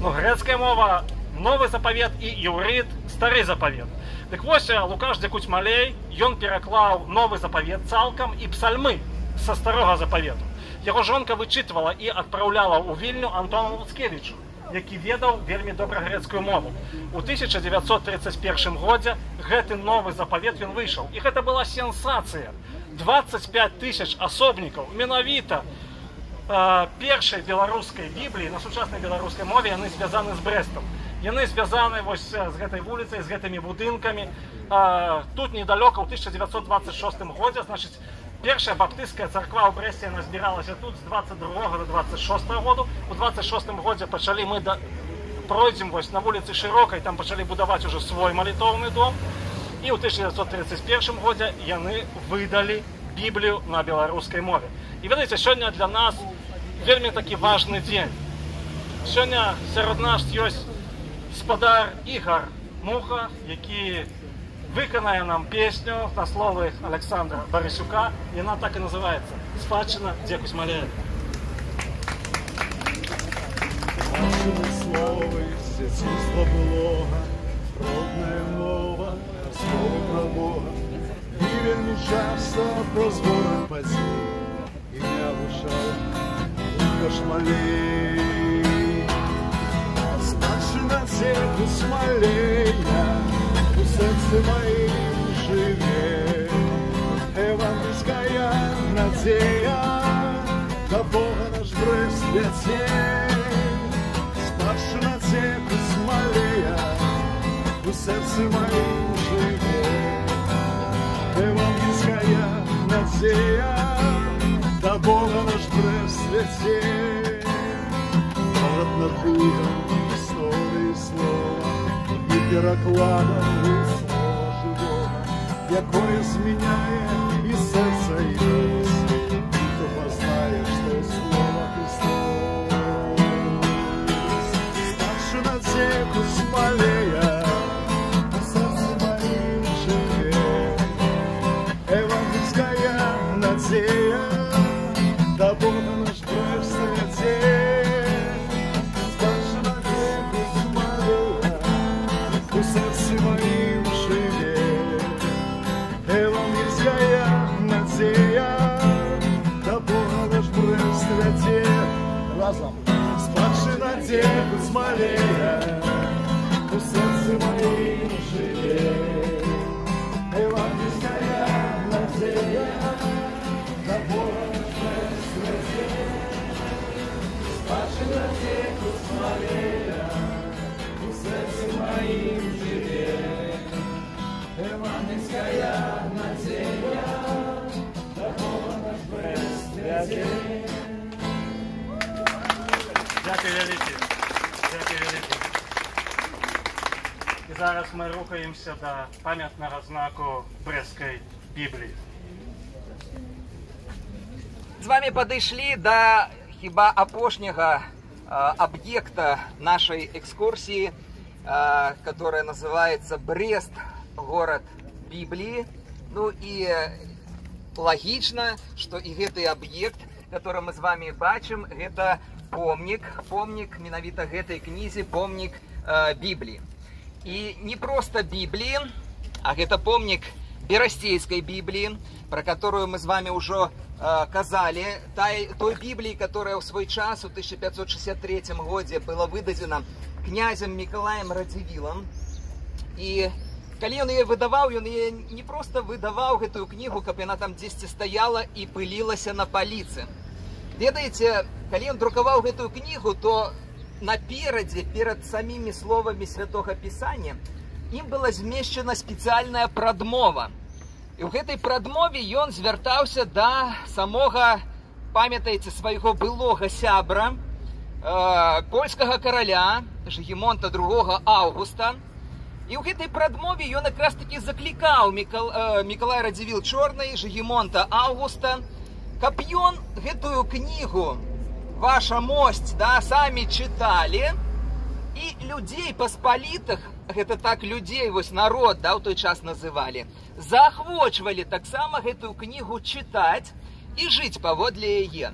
Ну, грецкая мова, Новы Запавет і Іўрит, Стары Запавет. Дык вось Лукаш Дзекуць-Малей, ён пераклаў Новы Запавет цалкам і псальмы са Старога Запавету. Яго жонка вычытвала і адпраўляла ў Вільню Антону Луцкевічу, які ведаў вельмі добра грецкую мову. У тысяча девятьсот тридцать первом годзе гэты Новы Запавет ён выйшаў. І гэта была сенсацыя. двадцать пять тысяч асобнікаў менавіта э, першай беларускай бібліі на сучаснай беларускай мове яны звязаны з Брэстам. Яны звязаны вось з гэтай вуліцай, з гэтымі будынкамі. Э, тут недалёка ў тысяча девятьсот двадцать шестом годзе, значыць, першая баптысцкая царква ў Брэсце назбіралася тут з двадцать второго до двадцать шестого году. У двадцать шестом годзе пачалі мы да... пройдзем вось на вуліцы Шырокай, там пачалі будаваць уже свой малітоўны дом. І ў тысяча девятьсот тридцать первом годзе яны выдалі Біблію на беларускай мове. І ведаеце, сёння для нас вельмі такі важны дзень. Сёння сярод нас ёсць спадар Ігар Муха, які выканае нам песню на словы Александра Барысюка, и она так и называется «Спадчина Дзекуць-Малея». Словы всецінства былога, родная мова, словы про Бога, и вельми часто про звон пози, имя душа Дзекуць-Малея. Спадчина Дзекуць-Малея в сердце моим живет евангельская надея, до Бога наш Брест летит. Старшина Дзекуць-Малея в сердце моим живет евангельская надея, до Бога наш Брест летит. Город над Бугом, истории слова и перекладом слова живого, якое изменяет и сердце, и мысль, и ты познаешь, что слово Христово. Старшина Дзекуць-Малея, а сердце моим живет евангельская надея, до Бога наш Брест святей. Старшина Дзекуць-Малея, у сердце моим живет евангельская надея, до Бога наш святей. Старшина Дзекуць-Малея, у сердце моим живет евангельская надея, до Бога наш святей. Дякую великі. Дякую великі. І зараз ми рухаємося до пам'ятного знаку Брестской Біблії. З вами підійшли до хіба апошнього об'єкта нашої екскурсії, який називається Брест, город Біблії. Ну і логично, что и гэты аб'ект, который мы с вами бачим, это помнік, помнік менавіта гэтай кнізе, помнік э, Бібліі. И не просто Библии, а это помнік Берасцейской Библии, про которую мы с вами уже э, казали, той, той Библии, которая в свой час, в тысяча пятьсот шестьдесят третьем году, была выдадена князем Миколаем Радзівіллам. И когда он ее выдавал, он ее не просто выдавал, эту книгу, как она там где-то стояла и пылилась на полице. Ведаете, когда он друковал эту книгу, то напереди, перед самими словами Святого Писания, им была змещена специальная прадмова. И в этой прадмове он звертался до самого, памятаете, своего былого сябра, э, польского короля Жгемонта другого Августа. И в этой прадмове он как раз таки закликал Микол, э, Миколая Радзівілл Чорний, Жгемонта Августа, как он эту книгу «Ваша мость», да, сами читали, и людей посполитых, это так людей, вот народ, да, в той час называли, заохвочивали так само эту книгу читать и жить поводле ее.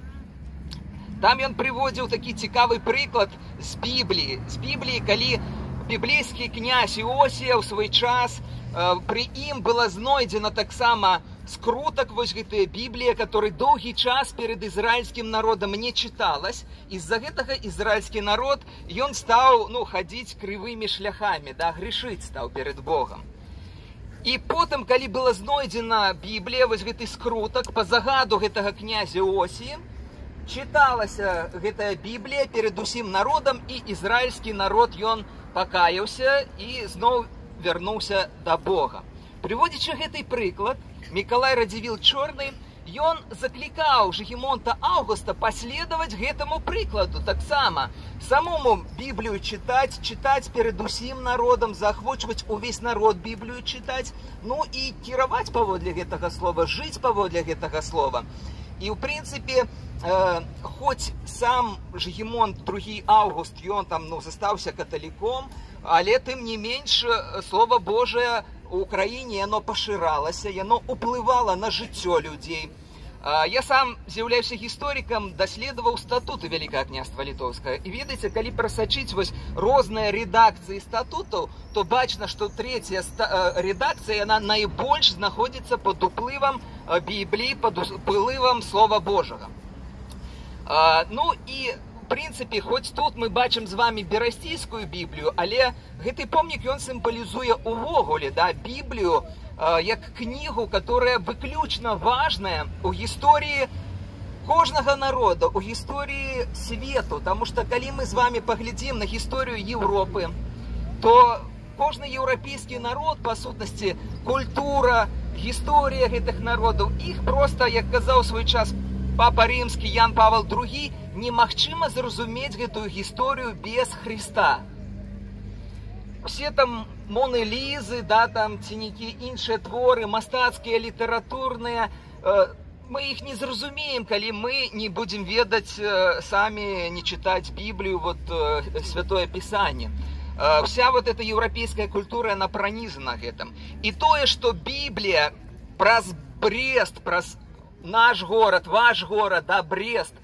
Там он приводил такой цікавый приклад с Библии, с Библии, коли библейский князь Иосия в свой час, э, при им было знойдено так само скруток вот этой Библии, который долгий час перед израильским народом не читалась. Из-за этого израильский народ, и он стал, ну, ходить кривыми шляхами, да, грешить стал перед Богом. И потом, когда была знойдена Библия, вот этот скруток, по загаду этого князя Иосии, читалась эта Библия перед усим народом, и израильский народ, он покаялся и снова вернулся до Бога. Приводячи этот приклад, Миколай Радзівілл Чорний, он закликал Жгемонта Августа последовать этому прикладу, так само, самому Библию читать, читать перед усим народом, захвачивать увесь народ Библию читать, ну и кировать поводле этого слова, жить поводле этого слова. И, в принципе, э, хоть сам Жгемонт другий Август, и он там, ну, застался католиком, але тем не меньше Слово Божие в Украине, оно поширалось, оно уплывало на житё людей. Я сам являюсь историком, доследовал статуты Великого княства Литовского. И видите, когда просочить вот разные редакции статутов, то бачно, что третья редакция, она наибольше находится под уплывом Библии, под уплывом Слова Божьего. Ну и... В принципе, хоть тут мы бачим с вами Берасцейскую Библию, але гэты помнік ён символизует увогуле, да, Библию, э, як книгу, которая выключно важная у истории кожного народа, у истории свету, потому что, коли мы с вами поглядим на историю Европы, то каждый европейский народ, по сути, культура, история этих народов, их просто, как сказал в свой час Папа Римский Ян Павел другой, немагчыма зразумець эту историю без Христа. Все там Моны Лизы, да, там ценики, иншие творы, мастацкие, литературные, э, мы их не зразумеем, коли мы не будем ведать э, сами, не читать Библию, вот э, Святое Писание. Э, вся вот эта европейская культура, она пронизана этим. И то, что Библия про Брест, про наш город, ваш город, да, Брест,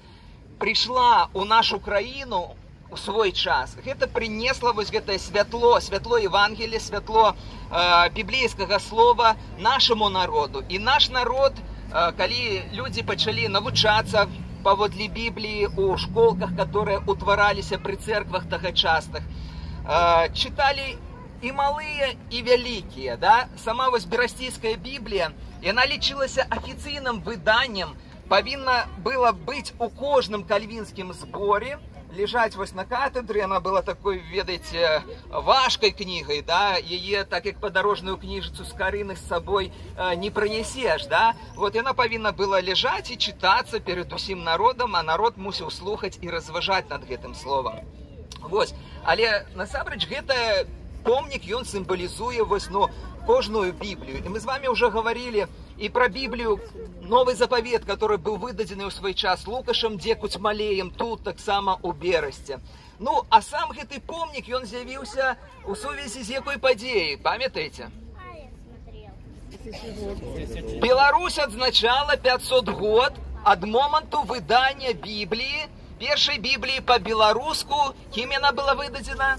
пришла у нашу краину в свой час, это принесло вот это светло, светло Евангелия, светло э, библейского слова нашему народу. И наш народ, э, коли люди начали научаться поводле Библии у школках, которые утворались при церквах тогочасных, э, читали и малые, и великие, да, сама вот Берасцейская Библия, и она лечилась официальным выданием, повинна была быть у каждом кальвинском сборе, лежать вот на кафедре, она была такой, ведаете, важкой книгой, да, ее, так как подорожную книжицу с Карины с собой э, не пронесешь, да, вот она повинна была лежать и читаться перед усим народом, а народ мусил слухать и разважать над этим словом. Вот, але насамрэч гэта помнік, ён символизует вот, ну, кожную Библию. И мы с вами уже говорили и про Библию, Новый Заповед, который был выдаден в свой час Лукашем Декуть Малеем, тут так само у Берасці. Ну, а сам гэты помнік, он з'явился у сувязі с якой подеей, памятаете? А, я смотрел. Беларусь отзначала пятьсот год от моменту выдания Библии. Першей Библии по-белоруску, кем она была выдадена?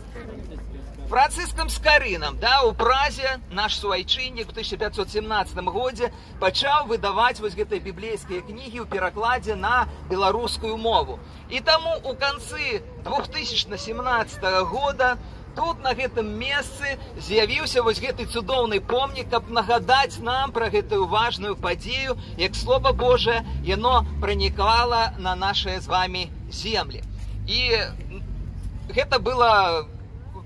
Франциском Скарыном, да, у Празе, наш суайчинник, в тысяча пятьсот семнадцатым году начал выдавать вот эти библейские книги в перекладе на белорусскую мову. И тому у конце две тысячи семнадцатого года тут, на этом месте, появился вот этот чудовный помник, чтобы нагадать нам про эту важную подею, как Слово Божие, оно проникало на наши с вами земли. И это было...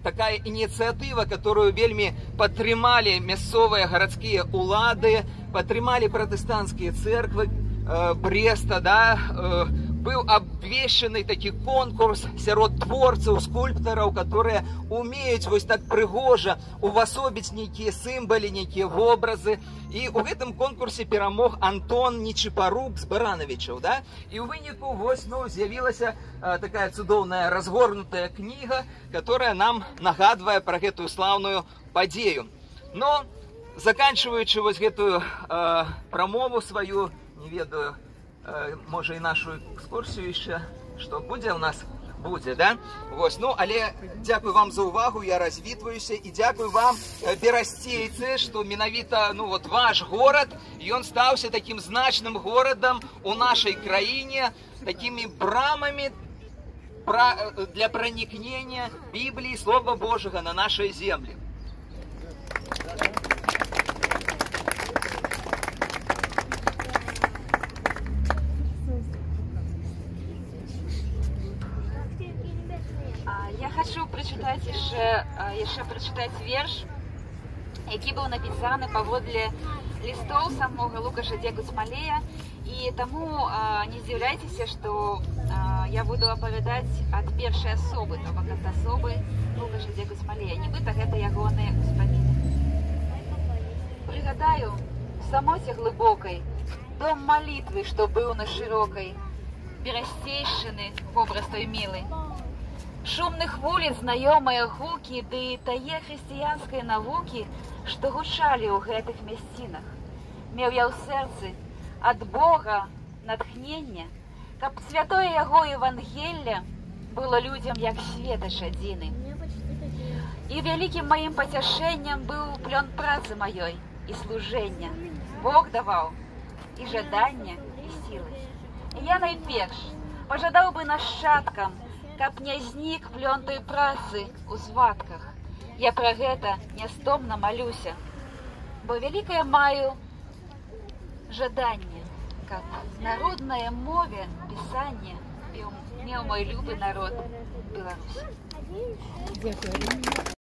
такая инициатива, которую вельми падтрымалі мясцовыя гарадскія улады, падтрымалі пратэстанцкія церквы э, Бреста, да, э, был обвешенный таки конкурс сярод творцев, скульпторов, которые умеют вот так пригожа увасобить некие символы, некие образы. И в этом конкурсе перемог Антон Нечипарук с Барановичев, да? И в вынику вот, ну, появилась а, такая чудовная разгорнутая книга, которая нам нагадывает про эту славную подею. Но, заканчиваючи вот эту а, промову свою, не ведаю, может и нашу экскурсию еще, что будет у нас, будет, да? Вот, ну, але дякую вам за увагу, я развитываюсь, и дякую вам, берасцейцы, что миновито, ну, вот ваш город, и он стался таким значным городом у нашей краине, такими брамами для проникнения Библии, Слова Божьего на нашей земле. Я хочу прочитать еще, еще прочитать верш, який был написан поводле листов самого Лукаша Дегуцмалея. И тому не удивляйтесь, что я буду оповедать от первой особы, того как особы Лукаша Дегуцмалея. Нібыта это ягоные успаміны. Пригадаю, в самоте глубокой, дом молитвы, что был на широкой, перестейшины в образ той милый. Шумных вулиц знаёмыя гукі, ды тае хрысціянскай навукі, што гучалі ў гэтых мясцінах. Меў я ў сэрцы ад Бога натхнення, каб святое яго евангелле было людзям як светач адзіны. І вялікім маім пацяшэннем быў плён працы маёй і служэння. Бог даваў і жаданне, і сілы. І я найперш пажадаў бы нашчадкам, каб не знік плён той працы у звадках. Я пра гэта нястомна малюся, бо вялікае маю жаданне, каб народнае мове пісанне меў мой любы народ Беларусь.